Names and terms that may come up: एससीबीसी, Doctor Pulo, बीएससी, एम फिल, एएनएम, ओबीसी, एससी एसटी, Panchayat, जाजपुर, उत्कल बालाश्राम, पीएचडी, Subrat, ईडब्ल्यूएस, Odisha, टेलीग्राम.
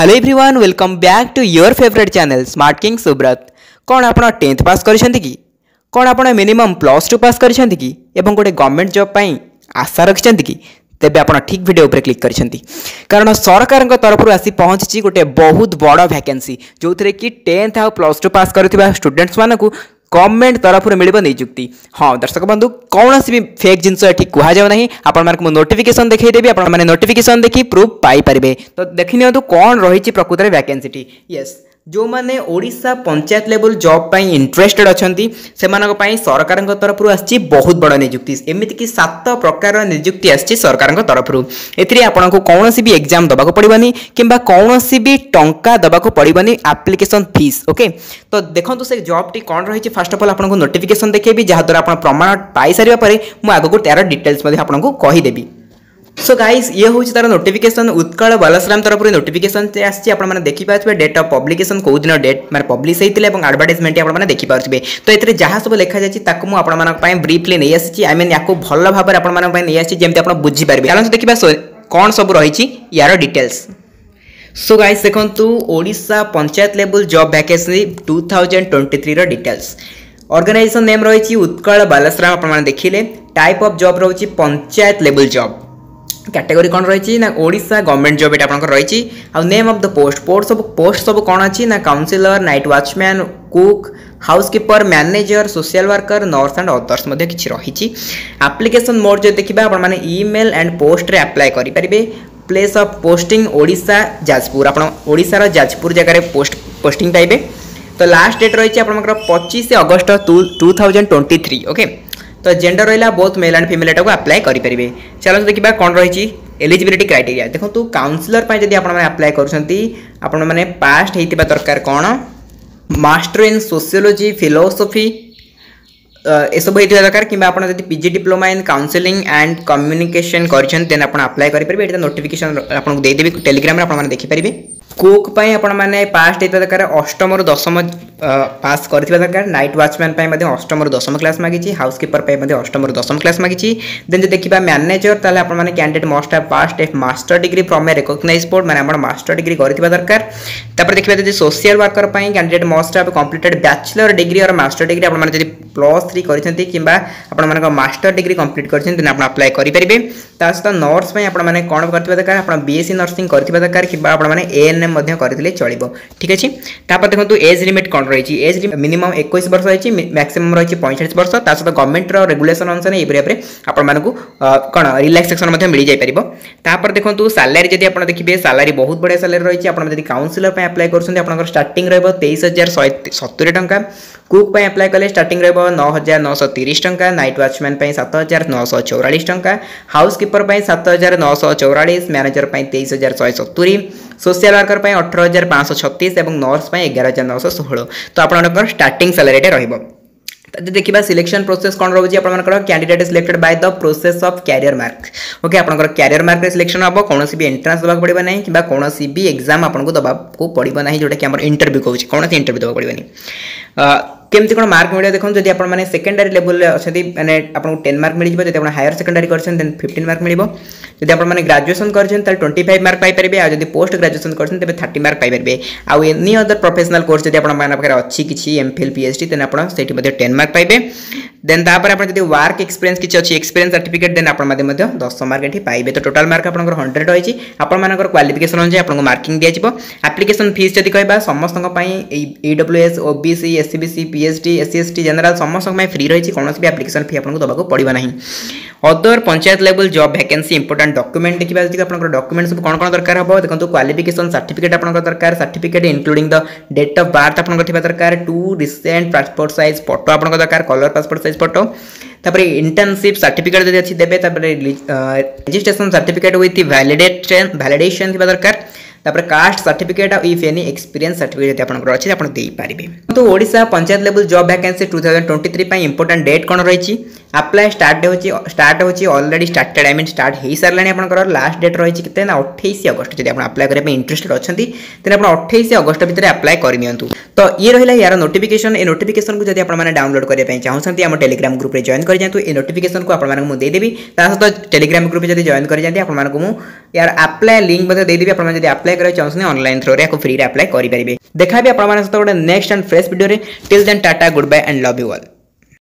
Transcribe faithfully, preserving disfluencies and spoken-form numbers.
Hello everyone, welcome back to your favourite channel smart king Subrat. कौन आप tenth pass करछंती कि कौन आप मिनिमम प्लस टू पास करछंती कि एवं गोटे गवर्नमेंट जॉब पाई आशा रखिछंती कि तेबे आपण ठीक वीडियो ऊपर क्लिक करछंती, कारण सरकार तरफ आसी पहुंची गोटे बहुत बड़ वैकेंसी जो थे कि टेन्थ आ प्लस टू पास करुवा स्टूडेंट्स मानक गवर्नमेंट तरफ मिल नियुक्ति। हाँ दर्शक बंधु, कौन भी फेक जिनस कहना ना, आपको नोटिफिकेशन देखदेवी, आपने नोटिफिकेशन देखी प्रूफ पाइपे तो देखनी कौन रही प्रकृत में वैकेंसी। यस, जो माने ओडिशा पंचायत लेवल जॉब पाई इंटरेस्टेड अच्छा से सरकार तरफ आसी बहुत बड़ नियुक्ति, एमती सात प्रकार नियुक्ति आसी सरकार तरफ। एपन को कौन भी एग्जाम दबाको पड़वानी किंबा कौन भी टंका दबाको पड़वानी एप्लिकेशन फीस। ओके, तो देखो से जॉब टी कौन रही। फास्ट अफ ऑल आपको नोटिफिकेशन देखेबी, जहाद्वारा आप प्रमाण पाई सारे मुझक तार डिटेल्स आपको कहीदेवी। सो गाइस, ये हूँ तार नोटिफिकेशन उत्कल बालाश्राम तरफ नोटिफिकेशन आसी। आप देखिपे डेट ऑफ पब्लिकेशन कौ दिन डेट मैं पब्लिश होते हैं और आडभर्टाइजमेंट आपने देखिपारे। तो ये जहाँ सब लिखा जाए ब्रीफली नहीं आसी, आई मीन या भल भाव में नहीं आसी जमी आप बुझीपारे। चलो देखा कौन सब रही यार डिटेल्स। सो गाइस देखो, Odisha panchayat level job vacancy two thousand twenty three details. Organisation name रही उत्कल बालाश्राम, आप देखिले। टाइप ऑफ जॉब रही पंचायत लेवल जॉब। कैटेगरी कौन रही ना, ओडिशा गवर्नमेंट जॉब ये आप रही। आउ name of the post, post सब पोस्ट सब कौन अच्छी ना, counsellor, night watchman, cook, housekeeper, manager, social worker, nurse and others किसी रही। एप्लिकेशन मोड जो देखा आपने ईमेल एंड पोस्ट रे अप्लाई करेंगे। Place of posting Odisha जाजपुर, आपशार जाजपुर जगह पोस्ट पोस्टिंग पाइबे। तो लास्ट डेट रही आप पच्चीस अगस्त two thousand twenty three. Okay, तो जेंडर रहा बोथ मेल एंड फीमेल को अप्लाई करेंगे। चलो देखा कौन रही एलिजिबिलिटी क्राइटेरिया। देखो काउंसलर पर जब आप्लाय कर पास्ट होता दरकार कौन, मास्टर इन सोशियोलॉजी, फिलोसफी एसब हो दरकार, कि आपड़ी PG diploma in counselling and communication करेन आप्लाय करेंगे। नोटिफिकेशन आपको देदेवी टेलीग्राम में देखिपारे। कुक आपने पास्ट होता दरकार, अष्टम रु दशम पास कर दरकार। नाइट वाचमैन अष्टम रु दशम क्लास मागिची। हाउसकीपर अष्टम रु दशम क्लास मागिची। देन जो देखा मैनेजर, ताले आपने candidate must have passed a master degree from a recognised board, माने आपन मास्टर डिग्री करथिबा दरकार। तापर देखिबा जे सोशल वर्कर पई candidate must have completed bachelor degree और मास्टर डिग्री, आपन माने जे प्लस थ्री करथिनथि किबा आपन माने को मास्टर डिग्री कंप्लीट करथिन देन आपन अप्लाई करि परिबे। ता सता नर्स पई आपन माने कोन करथिबा दरकार, आपन बीएससी नर्सिंग करथिबा दरकार किबा आपन माने एएनएम मध्ये करथिले चलिबो। ठीक अछि। तापर देखंतु एज लिमिट कोन रही। एज मिनिमम इक्कीस वर्ष रही, मैक्सिमम रही पैंतालीस वर्ष। ता सता गवर्नमेंट रो रेगुलेशन अनुसार एबरी एपरे आपन मानकु कोन रिलैक्सेशन मध्ये मिल जाय परबो। तापर देखंतु सैलरी जदी आपन देखिबे, सैलरी बहुत बढिया सैलरी रही। आपन जदी काउंसलर पे अप्लाई करसोंते आपन स्टार्टिंग रहबो तेईस हज़ार एक सौ सत्तर टका। कुक पे अप्लाई करले स्टार्टिंग रहबो नौ हज़ार नौ सौ तीस टका। नाइट वॉचमैन पे सात हज़ार नौ सौ चौवालीस टका। हाउसकीपर पे सात हज़ार नौ सौ चौवालीस, मैनेजर पे तेईस हज़ार एक सौ सत्तर, सोशल वर्कर पे अठारह हज़ार पाँच सौ छत्तीस और नर्स पे ग्यारह हज़ार नौ सौ सोलह। तो आपनकर स्टार्टिंग सैलरी रहिबो। देखा सिलेक्शन प्रोसेस कौन रोज, आप candidate selected by the process of career mark. Okay, आपंकर कैरियर मार्क सिलेक्शन हम, कौन भी एंट्रांस दबाक पड़े ना कि कौन भी एग्जाम आपको दबाक पड़े ना, जोटा कि आम इंटरव्यू कौन कौन इंटरव्यू दबाक पड़े केमती कौन मार्क मिले। देखो जब आप सेकेंडरी लेवल अच्छा मैंने आपको टेन मार्क मिल जाए, जब आप हायर सेकेंडरी करें देन फिफ्टीन मार्क मिले। जब आप ग्रेजुएशन करें तो ट्वेंटी फाइव मार्क पाइपे, और जब पोस्ट ग्रेजुएशन करें तेज थर्टी मार्क पाइपे। आउ एनी अदर प्रोफेशनल कोर्स जब आप अच्छी किसी एम फिल पीएचडी देन आपसे टेन मार्क पाइबे। देन तापर आप जब वर्क एक्सपीरियंस किसी अच्छी एक्सपीरियंस सर्टिफिकेट देन आपने दस मार्क ये पाइबे। तो टोटाल मार्क आपंकर हंड्रेड रही। आपर क्वालिफिकेशन अनुसार आपको मार्किंग दिज्व। एप्लिकेशन फीस जब कह समस्त ईडब्ल्यूएस, ओबीसी, एससीबीसी, पीएचडी, एससी एसटी general समस्त फ्री रही, कौन भी एप्लिकेशन फी आपको दबाक पड़े ना। Other panchayat level job vacancy important document देखा जी, आप डॉक्यूमेंट सब कौन कौन दरकार हम। देखो क्वालिफिकेशन सर्टिफिकेट आप दरकार, certificate including the date of birth आपंकर दरकार, two recent passport size photo आपको दरकार, कलर पासपोर्ट साइज फोटो। तापर इंटर्नशिप सर्टिफिकेट जब अच्छी देते, registration certificate with validation validation दरकार। तापर कास्ट सर्टिफिकेट और इफ एनी एक्सपीरियंस सर्टिफिकेट आपंकर अच्छे आप देपारे। तो Odisha panchayat level job vacancy two thousand twenty three important date कौन रही। अप्लाई स्टार्ट हो स्टार्ट होलरेडी स्टार्टेड, आई मीन स्टार्ट हो सारे। आपंकर लास्ट डेट रही कितने ना अठाईस अगस्त। जब आप अप्लाई करने इंटरेस्टेड अच्छा तेज आप अठाईस अगस्त भितर अप्लाई करनी। तो ये रहा यार नोटिफिकेशन। ए नोटिफिकेशन को जब आप डाउनलोड करने चाहते आम टेलीग्राम ग्रुप में जॉइन कर जातु। ए नोटिफिकेशन को आपको देदेवी, ता सहित टेलीग्राम ग्रुप में जब जॉइन कर जाते आपको यार अप्लाई लिंक देदेवी। आप आप्लाय करा चाहते हैं ऑनलाइन थ्रो या फ्री आप्लाय करेंगे। देखा भी आप नेक्स्ट एंड फ्रेश वीडियो रे। Till then tata, good bye and love you all.